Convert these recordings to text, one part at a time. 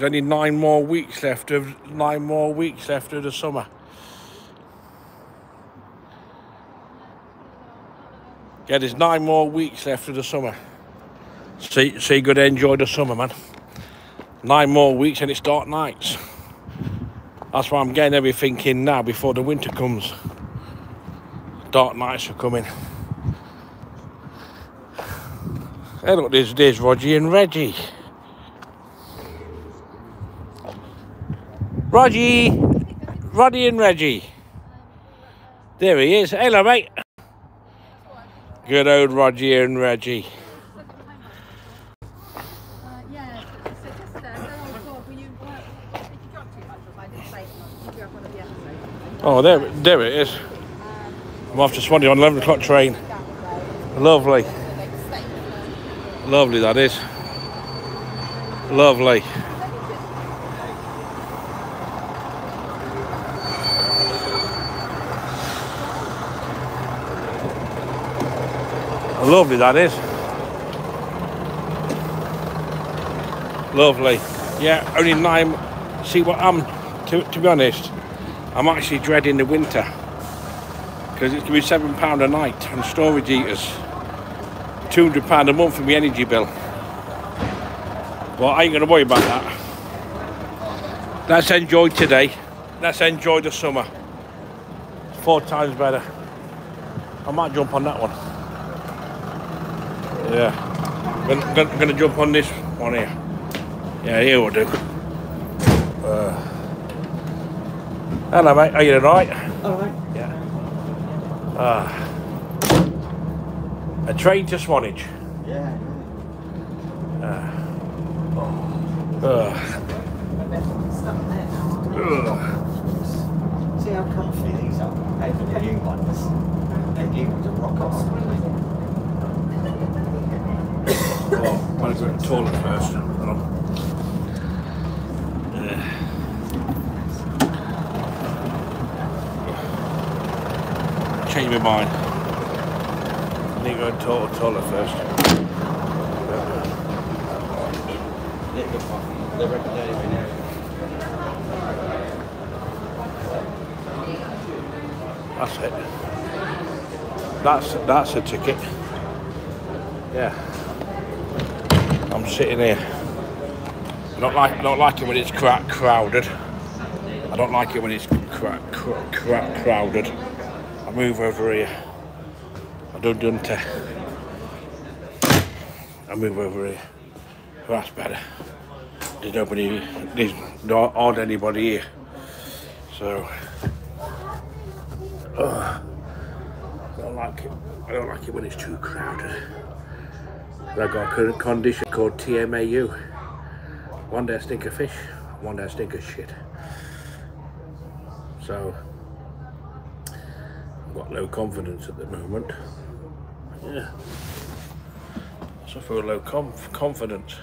There's only 9 more weeks left of the summer. Yeah, there's 9 more weeks left of the summer. So you gotta enjoy the summer, man. 9 more weeks and it's dark nights. That's why I'm getting everything in now before the winter comes. Dark nights are coming. Hey, look, there's Rogie and Reggie. Roddy and Reggie. There he is. Hello, mate. Good old Rogie and Reggie. Oh, there it is. I'm off to Swanage on 11 o'clock train. Lovely. Lovely, that is. Lovely. Lovely, that is. Lovely. Yeah, only 9. See what I'm, to be honest, I'm actually dreading the winter because it's going to be £7 a night and storage heaters, £200 a month for my energy bill. Well, I ain't going to worry about that. Let's enjoy today. Let's enjoy the summer. 4 times better. I might jump on that one. Yeah, I'm going to jump on this one here. Yeah, here we'll do. Hello, mate. Are you all right? All right. Yeah. A train to Swanage. Yeah. See how comfy these are. The new ones. They're new to rock on. Oh, I'm going to go to the toilet first. Change my mind. I need to go and talk to Toller first. That's it. That's a ticket. Yeah. I'm sitting here. Not liking when it's crowded. I don't like it when it's crowded. I move over here. I move over here. That's better. There's nobody. There's not odd anybody here. So I don't like it. I don't like it when it's too crowded. But I've got a condition called TMAU. One day I stink of fish. One day I stink of shit. So. Got low confidence at the moment. Yeah, I suffer with low confidence.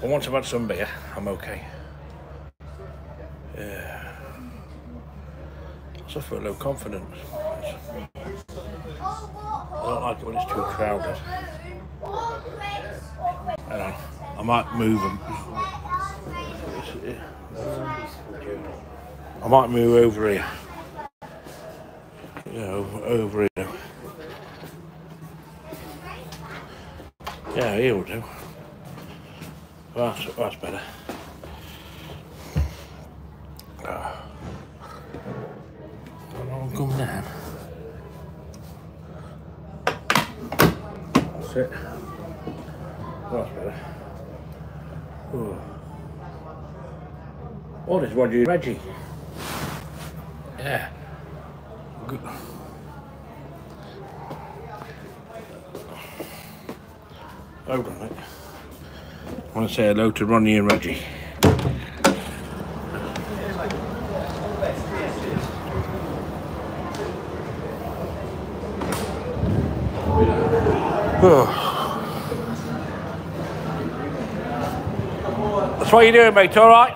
But once I've had some beer, I'm okay. Yeah, I suffer with low confidence. I don't like it when it's too crowded. Hang on, I might move them. I might move over here. Yeah, over here. Yeah, he'll do. That's better. I'll come down. That's it. That's better. Ooh. Oh, this one, Reggie. Yeah. Good. Hold on, mate. I want to say hello to Ronnie and Reggie. That's what you're doing, mate, all right?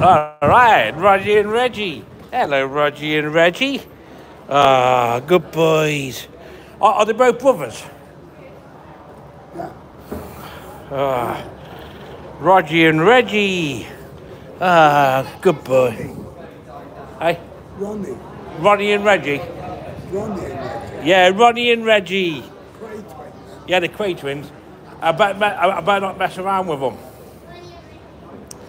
All right, Ronnie and Reggie. Hello, Rogie and Reggie. Ah, good boys. Are they both brothers? Yeah. Ah, Roger and Reggie. Good boy. Hey? Ronnie. Ronnie and Reggie? Ronnie and Reggie. Yeah, Ronnie and Reggie. Kray twins. Yeah, the Kray twins. I better not mess around with them.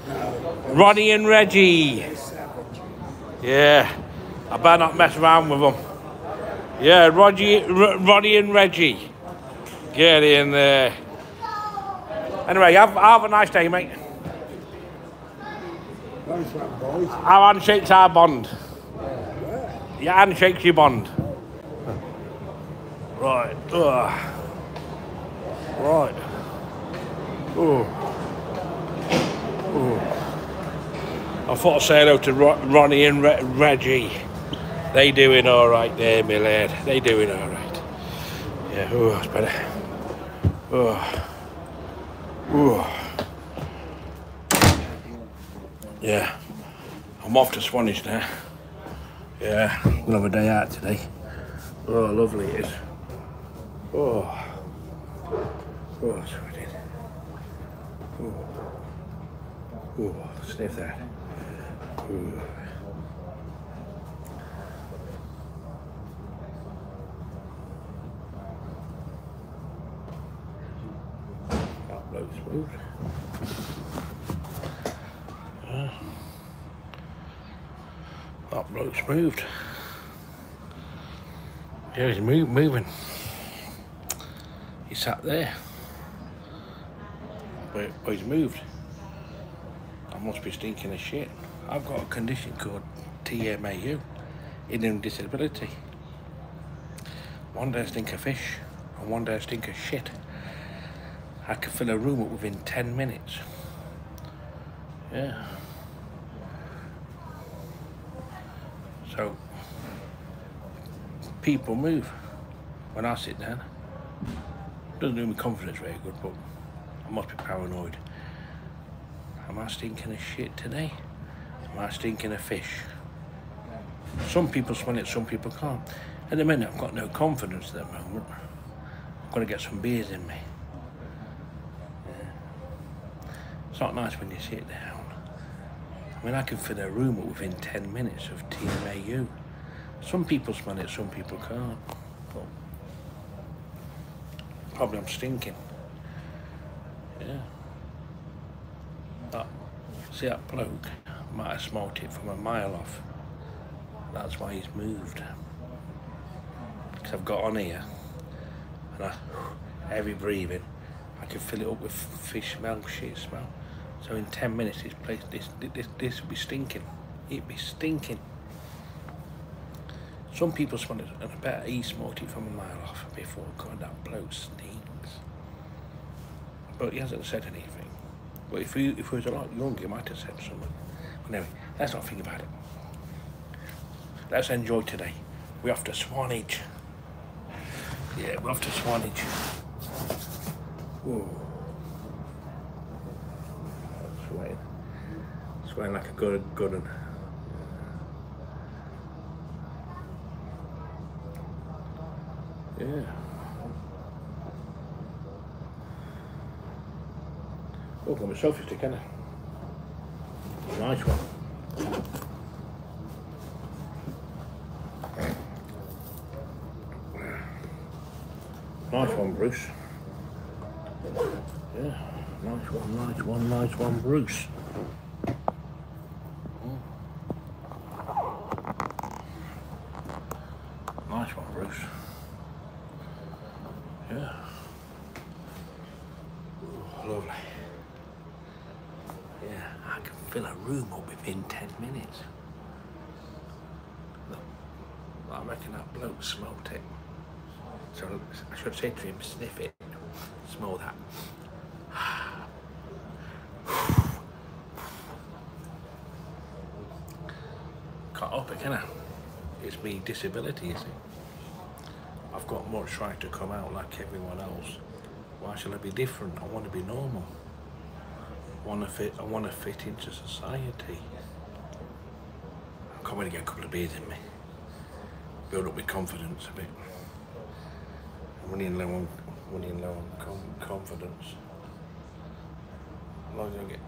No, Ronnie and Reggie. Yeah, I better not mess around with them. Yeah, Ronnie and Reggie. Get in there. Anyway, have a nice day, mate. Nice one, boys. Our handshake's our bond. Yeah. Your handshake's your bond. Right. Right. Oh. I thought I'd say hello to Ronnie and Reggie. They doing all right there, my lad. They doing all right. Yeah. Oh, that's better. Oh. Ooh. Yeah, I'm off to Swanage now. Yeah, we'll have a day out today. Oh, lovely it is. Oh, that's what it is. Oh, sniff that. Ooh. Smooth. Yeah. That bloke's moved. Yeah, he's moving. He sat there. But he's moved. I must be stinking as shit. I've got a condition called TMAU, Inborn Disability. One day I stink of fish, and one day I stink of shit. I could fill a room up within 10 minutes. Yeah. So, people move when I sit down. Doesn't do my confidence very good, but I must be paranoid. Am I stinking of shit today? Am I stinking of fish? Some people smell it, some people can't. At the minute, I've got no confidence at the moment. I've got to get some beers in me. It's not nice when you sit down. I mean, I can fill a room up within 10 minutes of TMAU. Some people smell it, some people can't. But probably I'm stinking. Yeah. But see that bloke might have smelt it from a mile off. That's why he's moved. Because I've got on here, and every breathing, I can fill it up with fish smell, shit smell. So in 10 minutes, this place, this will be stinking. It'd be stinking. Some people smell it, and I bet he smoked it from a mile off before. God, that bloke stinks. But he hasn't said anything. But if he was a lot younger, he might have said something. But anyway, let's not think about it. Let's enjoy today. We're off to Swanage. Yeah, we're off to Swanage. Whoa. Sweating. Sweating like a good one. Yeah. Oh, got my selfie stick, haven't I? Nice one. Nice one, Bruce. Yeah, nice one, Bruce. Nice one, Bruce. Yeah. Ooh, lovely. Yeah, I can fill a room up within 10 minutes. Look, I reckon that bloke smelt it. So I should say to him, sniff it. Smell that. Can't help it, can I? It's me disability, is it? I've got much trying to come out like everyone else. Why shall I be different? I want to be normal. I want to fit into society. I can't really get a couple of beers in me. Build up my confidence a bit. I'm running low on confidence. Loads of it.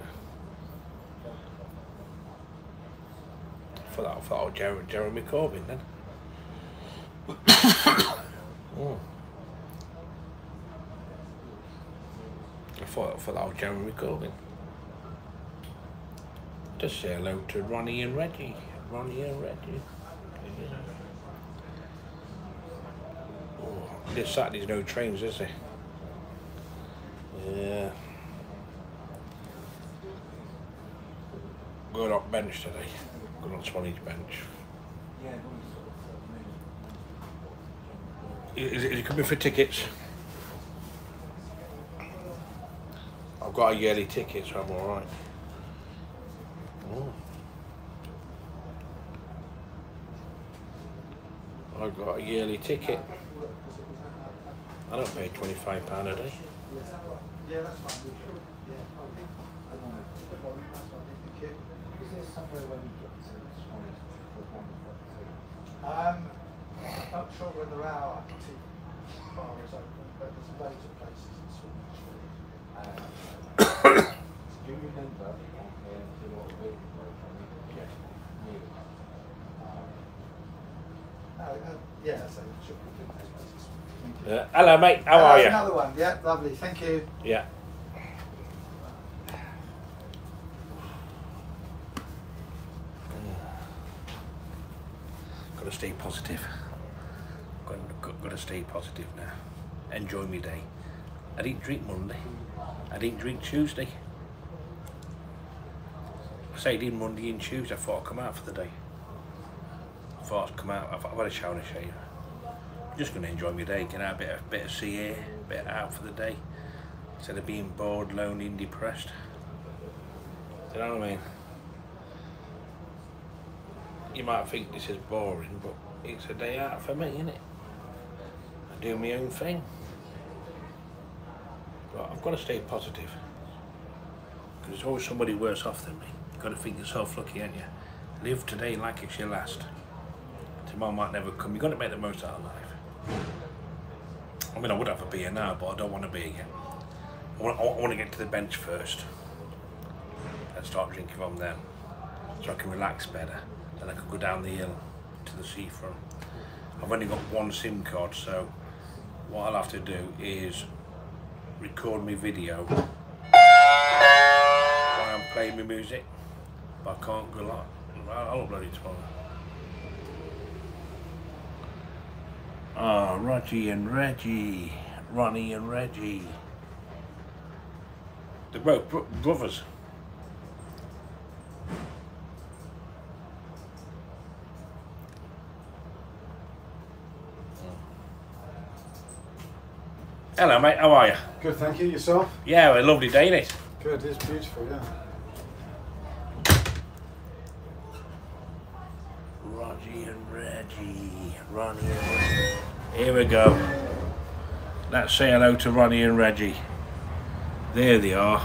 For that Jeremy Corbyn then. Oh. For that old Jeremy Corbyn. Just say hello to Ronnie and Reggie. Ronnie and Reggie. Oh, this Saturday's no trains, is there? Yeah. Good on bench today. Good on Swanage bench. Is it coming for tickets? I've got a yearly ticket, so I'm alright. Oh. I've got a yearly ticket. I don't pay £25 a day. Yeah, that's fine. Yeah, I think. Is there somewhere where we got to this morning for one? I'm not sure where the hour bar is open, but there's loads of places in Swanage. Do you remember the lot of building work on the yeah, so it should be nice places. Hello mate, how are you? Another one, yeah, lovely, thank you. Yeah. Gotta stay positive. Gotta stay positive now. Enjoy my day. I didn't drink Monday. I didn't drink Tuesday. I say I did Monday and Tuesday, I thought I'd come out for the day. I thought I'd come out, I've had a shower and a shave. Just going to enjoy my day, get out a bit of sea air, a bit out for the day, instead of being bored, lonely and depressed. Do you know what I mean? You might think this is boring, but it's a day out for me, isn't it? I do my own thing. But I've got to stay positive, because there's always somebody worse off than me. You've got to think yourself lucky, ain't you? Live today like it's your last. Tomorrow might never come. You've got to make the most out of life. I mean, I would have a beer now, but I don't want to be again. I want to get to the bench first and start drinking from them, so I can relax better. Then I can go down the hill to the seafront. I've only got one SIM card, so what I'll have to do is record my video while I'm playing my music, but I can't go live. I'll upload it tomorrow. Oh, Roger and Reggie, Ronnie and Reggie. They're both brothers. Hello mate, how are you? Good, thank you. Yourself? Yeah, a lovely day, isn't it? Good, it's beautiful, yeah. Roger and Reggie, Ronnie and Reggie. Here we go. Let's say hello to Ronnie and Reggie. There they are.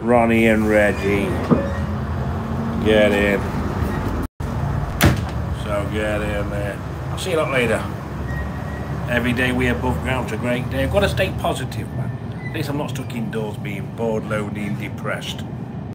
Ronnie and Reggie. Get in. So get in there. I'll see you lot later. Every day we above ground's a great day. I've got to stay positive, man. At least I'm not stuck indoors being bored, lonely and depressed.